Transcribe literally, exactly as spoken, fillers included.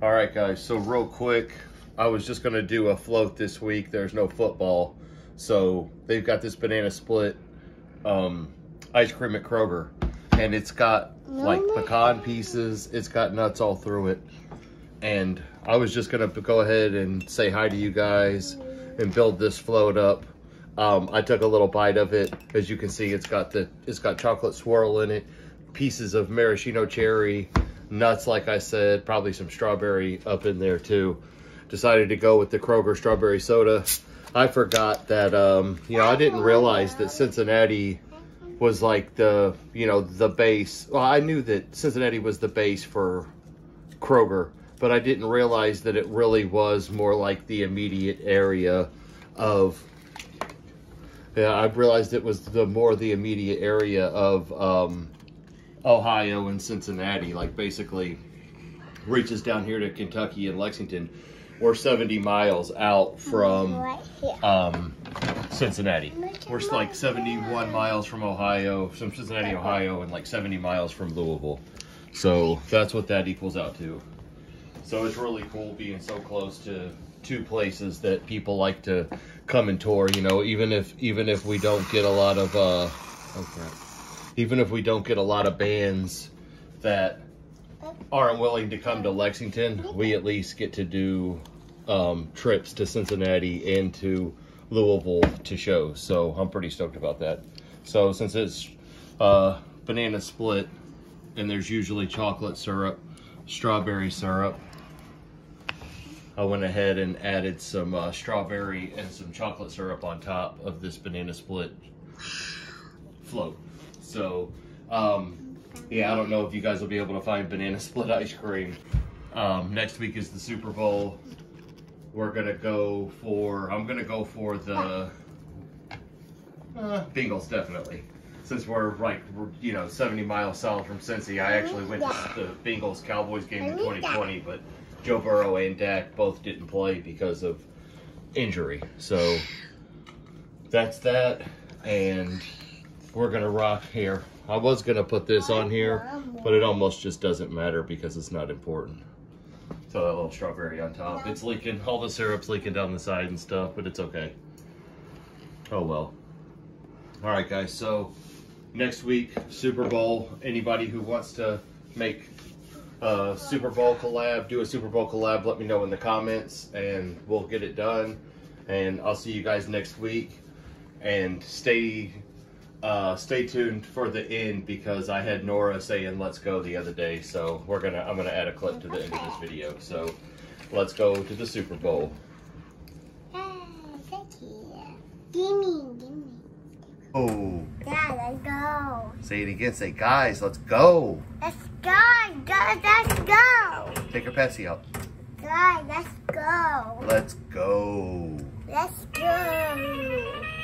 All right, guys, so real quick, I was just gonna do a float this week. There's no football. So they've got this banana split um, ice cream at Kroger, and it's got like pecan pieces. It's got nuts all through it. And I was just gonna go ahead and say hi to you guys and build this float up. Um, I took a little bite of it. As you can see, it's got the it's got chocolate swirl in it, pieces of maraschino cherry, nuts, like I said, probably some strawberry up in there too. Decided to go with the Kroger strawberry soda. I forgot that, um, you know, I didn't realize that Cincinnati was like the, you know, the base. Well, I knew that Cincinnati was the base for Kroger, but I didn't realize that it really was more like the immediate area of, yeah, I realized it was the more the immediate area of um, Ohio and Cincinnati, like basically reaches down here to Kentucky and Lexington. We're seventy miles out from um, Cincinnati. We're like seventy-one miles from Ohio, from Cincinnati, Ohio, and like seventy miles from Louisville. So that's what that equals out to. So it's really cool being so close to two places that people like to come and tour. You know, even if even if we don't get a lot of uh, oh crap, even if we don't get a lot of bands that aren't willing to come to Lexington, we at least get to do um, trips to Cincinnati and to Louisville to shows. So I'm pretty stoked about that. So since it's uh, banana split, and there's usually chocolate syrup, strawberry syrup, I went ahead and added some uh, strawberry and some chocolate syrup on top of this banana split float. So, um, yeah, I don't know if you guys will be able to find banana split ice cream. Um, next week is the Super Bowl. We're gonna go for, I'm gonna go for the uh, Bengals, definitely. Since we're like, we're, you know, seventy miles south from Cincy, I actually went to the Bengals Cowboys game in twenty twenty, but Joe Burrow and Dak both didn't play because of injury. So that's that, and we're gonna rock here. I was gonna put this on here, but it almost just doesn't matter because it's not important. So that little strawberry on top, it's leaking, all the syrup's leaking down the side and stuff, but it's okay. Oh well. All right guys, so next week, Super Bowl. Anybody who wants to make a Super Bowl collab, do a Super Bowl collab, let me know in the comments and we'll get it done. And I'll see you guys next week, and stay Uh, stay tuned for the end, because I had Nora saying let's go the other day, so we're gonna I'm gonna add a clip to the end of this video. So let's go to the Super Bowl. Oh, thank you. Gimme, gimme. Oh. Yeah, let's go. Say it again. Say, guys, let's go. Let's go, guys, let's go. Take her Patsy out. Guys, let's go. Let's go. Let's go.